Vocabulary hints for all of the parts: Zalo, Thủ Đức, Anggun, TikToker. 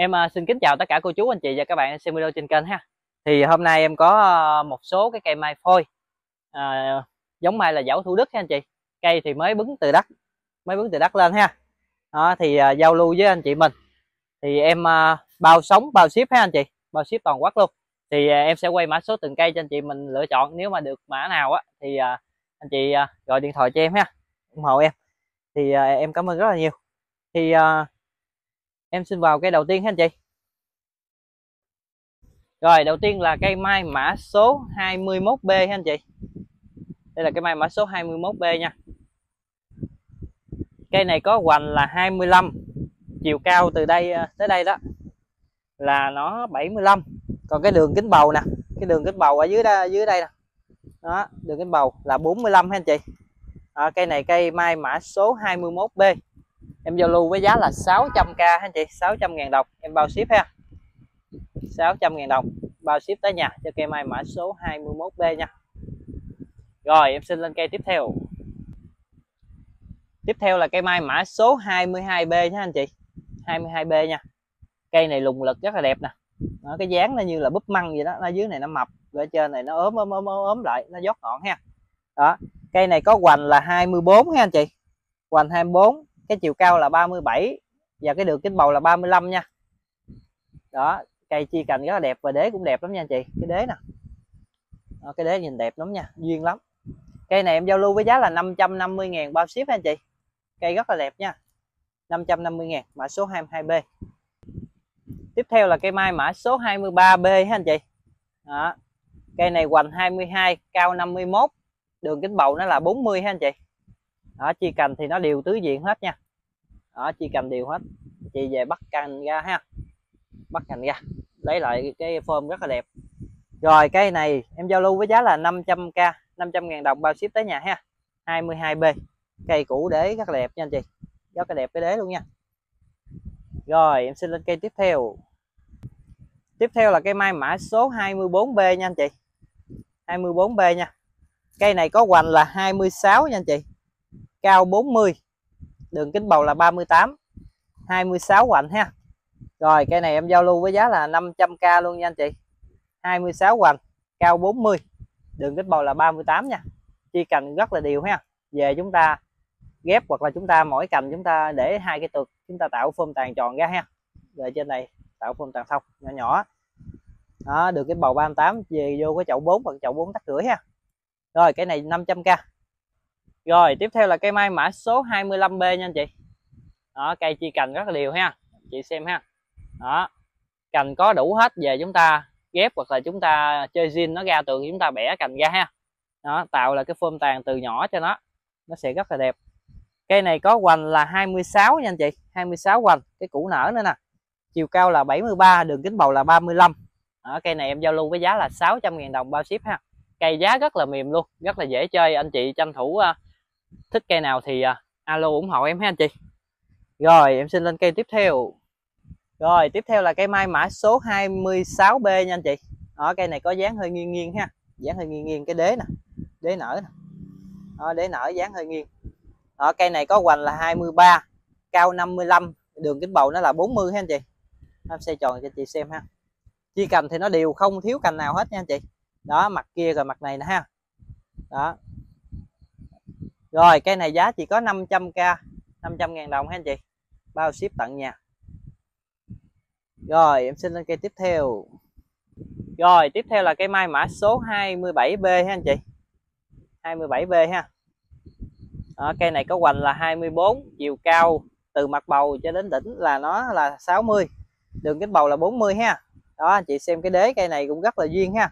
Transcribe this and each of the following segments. Em xin kính chào tất cả cô chú, anh chị và các bạn xem video trên kênh ha. Thì hôm nay em có một số cái cây mai phôi, giống mai là dảo Thủ Đức ha anh chị. Cây thì mới bứng từ đất lên ha. Đó, thì giao lưu với anh chị mình. Thì em bao sóng bao ship ha anh chị, bao ship toàn quốc luôn. Thì em sẽ quay mã số từng cây cho anh chị mình lựa chọn. Nếu mà được mã nào á thì anh chị gọi điện thoại cho em ha, ủng hộ em. Thì em cảm ơn rất là nhiều. Thì em xin vào cây đầu tiên ha anh chị. Rồi, đầu tiên là cây mai mã số 21B ha anh chị. Đây là cây mai mã số 21B nha. Cây này có hoành là 25, chiều cao từ đây tới đây đó là nó 75. Còn cái đường kính bầu nè, cái đường kính bầu ở dưới đây nè. Đó, đường kính bầu là 45 ha anh chị. À, cây này cây mai mã số 21B. Em giao lưu với giá là 600k ha anh chị, 600.000 đồng em bao ship ha. 600.000 đồng bao ship tới nhà cho cây mai mã số 21B nha. Rồi em xin lên cây tiếp theo. Tiếp theo là cây mai mã số 22B nha anh chị. 22B nha. Cây này lùng lực rất là đẹp nè. Đó, cái dáng nó như là búp măng vậy đó, nó dưới này nó mập, ở trên này nó ốm lại, nó dót ngọn ha. Đó, cây này có hoành là 24 ha anh chị. Hoành 24, cái chiều cao là 37 và cái đường kính bầu là 35 nha. Đó, cây chi cành rất là đẹp và đế cũng đẹp lắm nha anh chị, cái đế nè. Đó, cái đế nhìn đẹp lắm nha, duyên lắm. Cây này em giao lưu với giá là 550.000 bao ship anh chị. Cây rất là đẹp nha. 550.000 mã số 22B. Tiếp theo là cây mai mã số 23B ha anh chị. Đó. Cây này hoành 22, cao 51, đường kính bầu nó là 40 ha anh chị. Đó, chi cành thì nó đều tứ diện hết nha. Đó, chi cành đều hết. Chị về bắt cành ra ha. Bắt cành ra, lấy lại cái form rất là đẹp. Rồi cây này em giao lưu với giá là 500k, 500.000 đồng bao ship tới nhà ha. 22B. Cây cũ đế rất là đẹp nha anh chị. Rất là đẹp cái đế luôn nha. Rồi em xin lên cây tiếp theo. Tiếp theo là cây mai mã số 24B nha anh chị. 24B nha. Cây này có hoành là 26 nha anh chị. Cao 40, đường kính bầu là 38, 26 hoành ha. Rồi cây này em giao lưu với giá là 500k luôn nha anh chị. 26 hoành, cao 40, đường kính bầu là 38 nha. Chi cành rất là đều ha. Về chúng ta ghép hoặc là chúng ta mỗi cành chúng ta để hai cái tược, chúng ta tạo phôm tàn tròn ra ha. Rồi trên này tạo phôm tàn thông nhỏ nhỏ. Đó, đường kính bầu 38, về vô cái chậu 4 hoặc chậu 4 tắc rưỡi ha. Rồi cái này 500k. Rồi tiếp theo là cây mai mã số 25B nha anh chị. Đó, cây chi cành rất là đều ha, chị xem ha. Đó, cành có đủ hết, về chúng ta ghép hoặc là chúng ta chơi zin nó ra tường, chúng ta bẻ cành ra ha. Đó, tạo là cái phôm tàn từ nhỏ cho nó sẽ rất là đẹp. Cây này có hoành là 26 nha anh chị, 26 hoành, cái củ nở nữa nè. Chiều cao là 73, đường kính bầu là 35. Đó, cây này em giao lưu với giá là 600.000 đồng bao ship ha. Cây giá rất là mềm luôn, rất là dễ chơi, anh chị tranh thủ thích cây nào thì alo ủng hộ em ha anh chị. Rồi em xin lên cây tiếp theo. Rồi tiếp theo là cây mai mã số 26B nha anh chị. Đó, cây này có dáng hơi nghiêng nghiêng ha, dáng hơi nghiêng nghiêng, cái đế nè, đế nở nè. Đó, đế nở dáng hơi nghiêng. Đó, cây này có hoành là 23, cao 55, đường kính bầu nó là 40 ha anh chị. Em xây tròn cho chị xem ha. Chi cành thì nó đều, không thiếu cành nào hết nha anh chị. Đó, mặt kia rồi mặt này nè ha. Đó. Rồi cây này giá chỉ có 500k, 500.000 đồng ha anh chị, bao ship tận nhà. Rồi em xin lên cây tiếp theo. Rồi tiếp theo là cây mai mã số 27B ha anh chị. 27B ha. Đó, cây này có hoành là 24, chiều cao từ mặt bầu cho đến đỉnh là nó là 60, đường kính bầu là 40 ha. Đó, anh chị xem cái đế cây này cũng rất là duyên ha.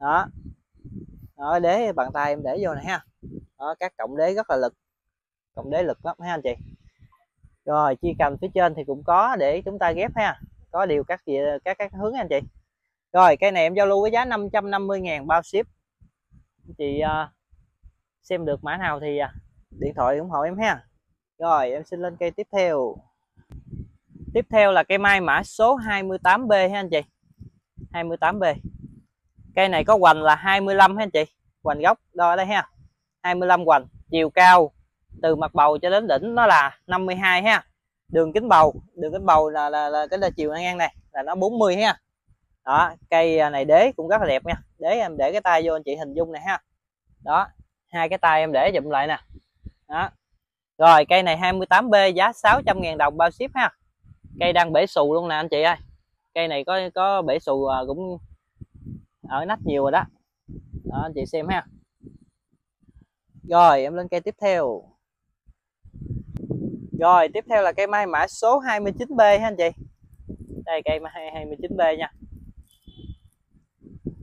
Đó. Đó, đế bàn tay em để vô này ha. Đó, các cộng đế rất là lực, cộng đế lực lắm ha anh chị. Rồi chi cành phía trên thì cũng có để chúng ta ghép ha, có điều các hướng anh chị. Rồi cây này em giao lưu với giá 550.000 bao ship. Anh chị xem được mã nào thì điện thoại ủng hộ em ha. Rồi em xin lên cây tiếp theo. Tiếp theo là cây mai mã số 28B ha anh chị. 28B. Cây này có hoành là 25 ha anh chị. Hoành gốc đo ở đây ha. 25 hoành, chiều cao từ mặt bầu cho đến đỉnh nó là 52 ha. đường kính bầu là cái là chiều ngang này là nó 40 ha. Đó, cây này đế cũng rất là đẹp nha. Đế em để cái tay vô anh chị hình dung này ha. Đó, hai cái tay em để dụm lại nè. Đó. Rồi cây này 28B giá 600.000 đồng bao ship ha. Cây đang bể xù luôn nè anh chị ơi. Cây này có bể xù cũng ở nách nhiều rồi đó. Đó anh chị xem ha. Rồi em lên cây tiếp theo. Rồi tiếp theo là cây mai mã số 29B ha anh chị. Đây cây 29B nha.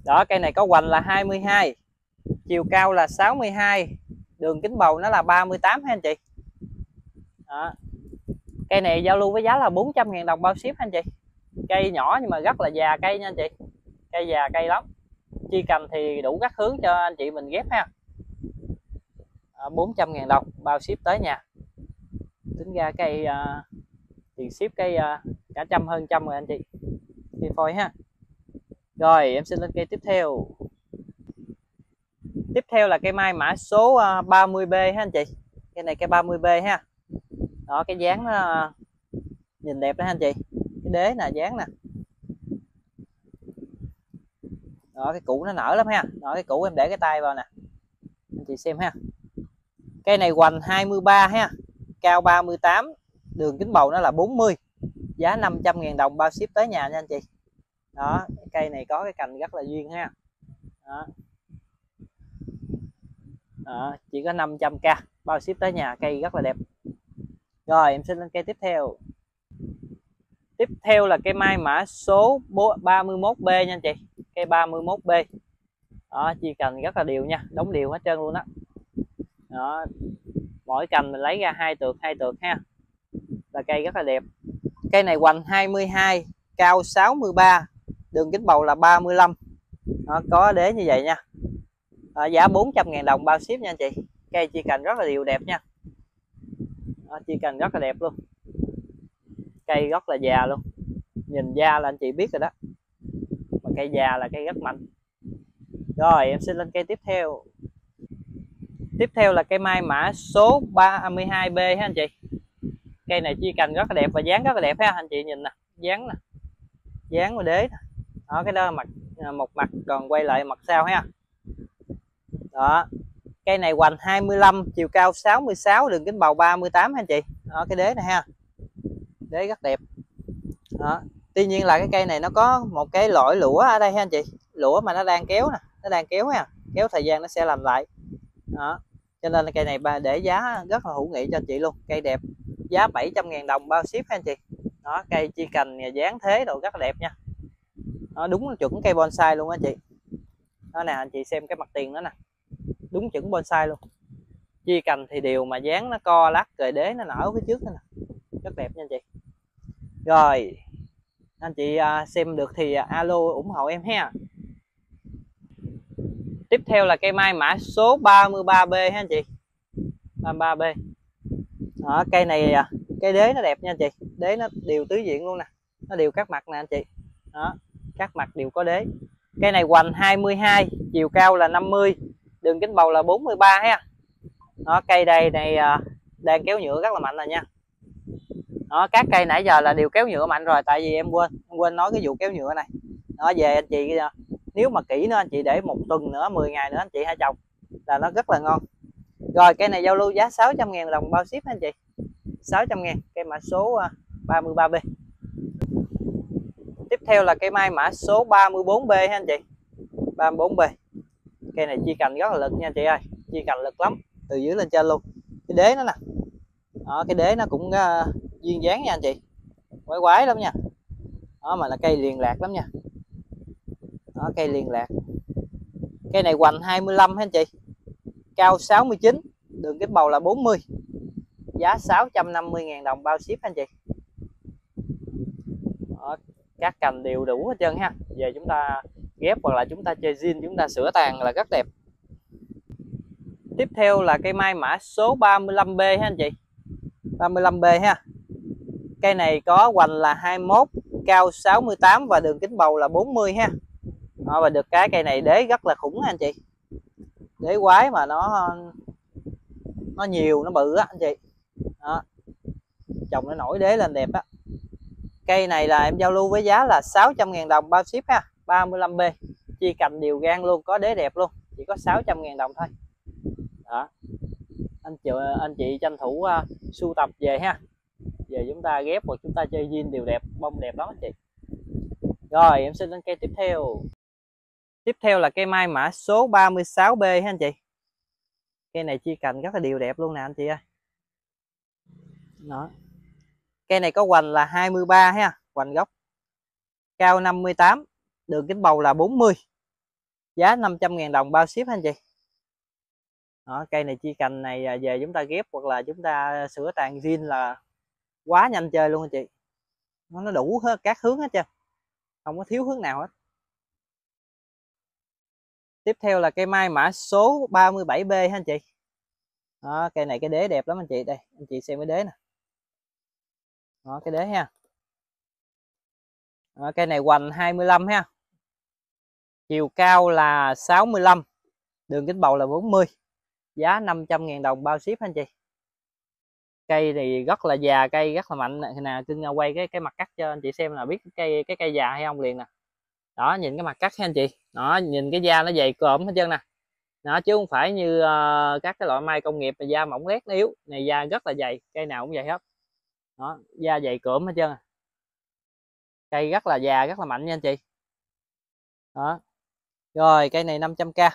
Đó cây này có hoành là 22, chiều cao là 62, đường kính bầu nó là 38 ha anh chị. Đó. Cây này giao lưu với giá là 400.000 đồng bao ship anh chị. Cây nhỏ nhưng mà rất là già cây nha anh chị. Cây già cây lắm. Chi cành thì đủ các hướng cho anh chị mình ghép ha. 400.000 đồng bao ship tới nhà. Tính ra cây tiền ship cây cả trăm hơn trăm rồi anh chị. Thì thôi ha. Rồi em xin lên cây tiếp theo. Tiếp theo là cây mai mã số 30B ha anh chị. Cây này cây 30B ha. Đó cái dáng nó nhìn đẹp đó anh chị. Cái đế nè, dáng nè. Đó cái củ nó nở lắm ha. Đó cái củ em để cái tay vào nè. Anh chị xem ha. Cây này hoành 23 ha. Cao 38, đường kính bầu nó là 40. Giá 500.000 đồng bao ship tới nhà nha anh chị. Đó, cây này có cái cành rất là duyên ha. Đó. Đó, chỉ có 500k bao ship tới nhà, cây rất là đẹp. Rồi em xin lên cây tiếp theo. Tiếp theo là cây mai mã số 31B nha anh chị. Cây 31B. Đó, chi cành rất là đều nha, đóng đều hết trơn luôn đó. Đó. Mỗi cành mình lấy ra hai tược ha. Là cây rất là đẹp. Cây này hoành 22, cao 63, đường kính bầu là 35. Đó, có đế như vậy nha. Giá 400.000 đồng bao ship nha anh chị. Cây chi cành rất là đều đẹp nha. Đó, chi cành rất là đẹp luôn. Cây rất là già luôn. Nhìn da là anh chị biết rồi đó. Mà cây già là cây rất mạnh. Rồi em xin lên cây tiếp theo. Tiếp theo là cây mai mã số 32B ha anh chị. Cây này chi cành rất là đẹp và dáng rất là đẹp ha anh chị, nhìn nè, dáng nè. Dáng và đế nè. Đó cái đó một mặt còn quay lại mặt sau ha. Đó. Cây này hoành 25, chiều cao 66, đường kính bầu 38 ha anh chị. Đó cái đế này ha. Đế rất đẹp. Đó. Tuy nhiên là cái cây này nó có một cái lõi lũa ở đây ha anh chị. Lũa mà nó đang kéo nè, nó đang kéo ha. Kéo thời gian nó sẽ làm lại. Đó. Cho nên là cây này để giá rất là hữu nghị cho anh chị luôn. Cây đẹp, giá 700.000 đồng bao ship ha anh chị. Đó, cây chi cành, dáng thế đồ rất là đẹp nha. Đó, đúng chuẩn cây bonsai luôn á anh chị. Đó nè, anh chị xem cái mặt tiền đó nè. Đúng chuẩn bonsai luôn. Chi cành thì đều mà dáng nó co lắc, rồi đế nó nở phía trước đó nè. Rất đẹp nha anh chị. Rồi, anh chị xem được thì alo ủng hộ em ha. Tiếp theo là cây mai mã số 33B ha anh chị. 33B. Đó, cây này cái đế nó đẹp nha anh chị. Đế nó đều tứ diện luôn nè. Nó đều các mặt nè anh chị. Đó, các mặt đều có đế. Cây này hoành 22, chiều cao là 50, đường kính bầu là 43 ha. Đó, cây đây này đang kéo nhựa rất là mạnh rồi nha. Đó, các cây nãy giờ là đều kéo nhựa mạnh rồi, tại vì em quên nói cái vụ kéo nhựa này. Nó về anh chị nếu mà kỹ nữa anh chị để một tuần nữa, 10 ngày nữa anh chị hãy trồng là nó rất là ngon. Rồi cây này giao lưu giá 600.000 đồng bao ship anh chị. 600.000 cây mã số 33B. Tiếp theo là cây mai mã số 34B ha anh chị. 34B. Cây này chi cành rất là lực nha anh chị ơi. Chi cành lực lắm, từ dưới lên trên luôn. Cái đế nó nè. Đó, cái đế nó cũng duyên dáng nha anh chị. Quái quái lắm nha. Đó mà là cây liền lạc lắm nha. Đó, cây liền lạc. Cây này hoành 25 ha anh chị. Cao 69, đường kính bầu là 40. Giá 650.000 đồng bao ship anh chị. Đó, các cành đều đủ hết trơn ha. Giờ chúng ta ghép hoặc là chúng ta chơi zin, chúng ta sửa tàn là rất đẹp. Tiếp theo là cây mai mã số 35B ha anh chị. 35B ha. Cây này có hoành là 21, cao 68 và đường kính bầu là 40 ha. Đó, và được cái cây này đế rất là khủng anh chị. Đế quái mà nó nhiều, nó bự á anh chị. Đó. trồng nó nổi đế lên đẹp á. Cây này là em giao lưu với giá là 600.000 đồng bao ship ha, 35B, chia cành đều gan luôn, có đế đẹp luôn, chỉ có 600.000 đồng thôi. Đó. Anh chị tranh thủ sưu tập về ha. Giờ chúng ta ghép hoặc chúng ta chơi zin đều đẹp, bông đẹp lắm anh chị. Rồi em xin lên cây tiếp theo. Tiếp theo là cây mai mã số 36B ha anh chị. Cây này chia cành rất là đều đẹp luôn nè anh chị ơi. Đó. Cây này có hoành là 23 ha, hoành gốc cao 58, đường kính bầu là 40. Giá 500.000 đồng bao ship anh chị. Đó, cây này chia cành này về chúng ta ghép hoặc là chúng ta sửa tàn zin là quá nhanh chơi luôn anh chị. Nó đủ hết các hướng hết trơn, không có thiếu hướng nào hết. Tiếp theo là cây mai mã số 37B ha anh chị. Đó, cây này cái đế đẹp lắm anh chị, đây anh chị xem cái đế nè. Đó, cái đế ha. Đó, cây này hoành 25 ha, chiều cao là 65, đường kính bầu là 40, giá 500.000 đồng bao ship anh chị. Cây thì rất là già, cây rất là mạnh nè. Cưng quay cái mặt cắt cho anh chị xem là biết cái cây già hay không liền nè. Đó, nhìn cái mặt cắt ha anh chị. Đó, nhìn cái da nó dày cộm hết trơn nè. Đó, chứ không phải như các cái loại mai công nghiệp mà da mỏng lét nó yếu. Này da rất là dày, cây nào cũng vậy hết. Đó, da dày cộm hết trơn. Cây rất là già, rất là mạnh nha anh chị. Đó. Rồi, cây này 500k.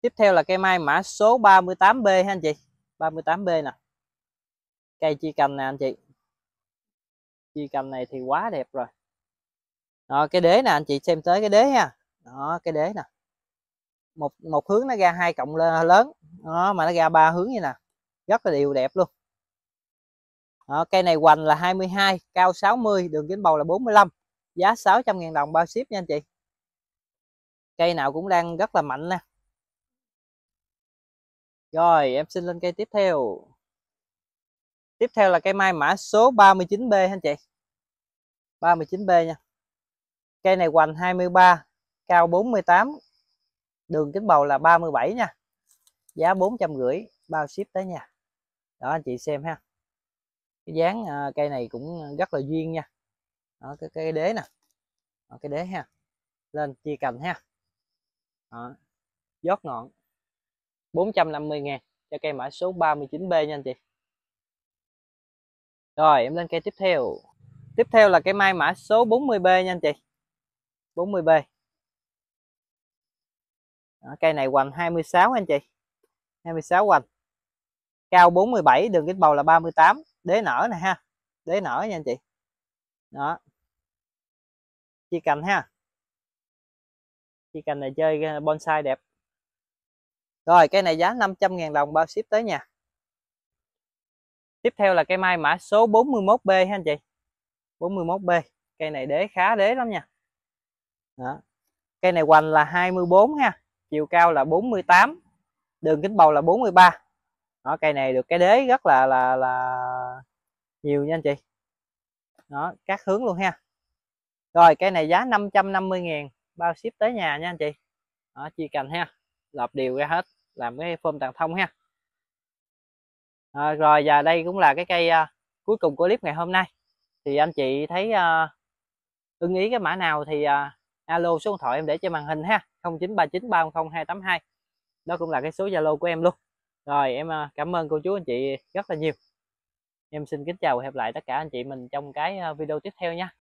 Tiếp theo là cây mai mã số 38B ha anh chị. 38B nè. Cây chia cành nè anh chị. Chia cành này thì quá đẹp rồi. Đó, cái đế nè anh chị xem tới cái đế ha. Đó, cái đế nè. Một hướng nó ra hai cọng lớn. Đó, mà nó ra ba hướng như nè. Rất là đều đẹp luôn. Đó, cây này hoành là 22, cao 60, đường kính bầu là 45. Giá 600.000 đồng bao ship nha anh chị. Cây nào cũng đang rất là mạnh nè. Rồi em xin lên cây tiếp theo. Tiếp theo là cây mai mã số 39B anh chị. 39B nha. Cây này hoành 23, cao 48, đường kính bầu là 37 nha. Giá 450 bao ship tới nha. Đó anh chị xem ha. Cái dáng cây này cũng rất là duyên nha. Đó, cái đế nè. Đó, cái đế ha. Lên chia cành ha. Đó, vót ngọn. 450.000 cho cây mã số 39B nha anh chị. Rồi em lên cây tiếp theo. Tiếp theo là cây mai mã số 40B nha anh chị. 40B. Đó, cây này hoành 26 anh chị. 26 hoành. Cao 47, đường kính bầu là 38. Đế nở nè ha. Đế nở nha anh chị. Đó. Chia cành ha. Chia cành này chơi bonsai đẹp. Rồi cây này giá 500.000 đồng bao ship tới nhà. Tiếp theo là cây mai mã số 41B ha anh chị. 41B. Cây này đế khá đế lắm nha. Đó. Cây này hoành là 24 ha. Chiều cao là 48. Đường kính bầu là 43. Đó, cây này được cái đế rất là nhiều nha anh chị. Đó, các hướng luôn ha. Rồi cây này giá 550.000 bao ship tới nhà nha anh chị. Đó, chia cành ha. Lợp đều ra hết, làm cái phom tàn thông ha. Rồi và đây cũng là cái cây cuối cùng của clip ngày hôm nay. Thì anh chị thấy ưng ý cái mã nào thì alo số điện thoại em để trên màn hình ha, 0939300282. Đó cũng là cái số Zalo của em luôn. Rồi em cảm ơn cô chú anh chị rất là nhiều. Em xin kính chào và hẹn gặp lại tất cả anh chị mình trong cái video tiếp theo nha.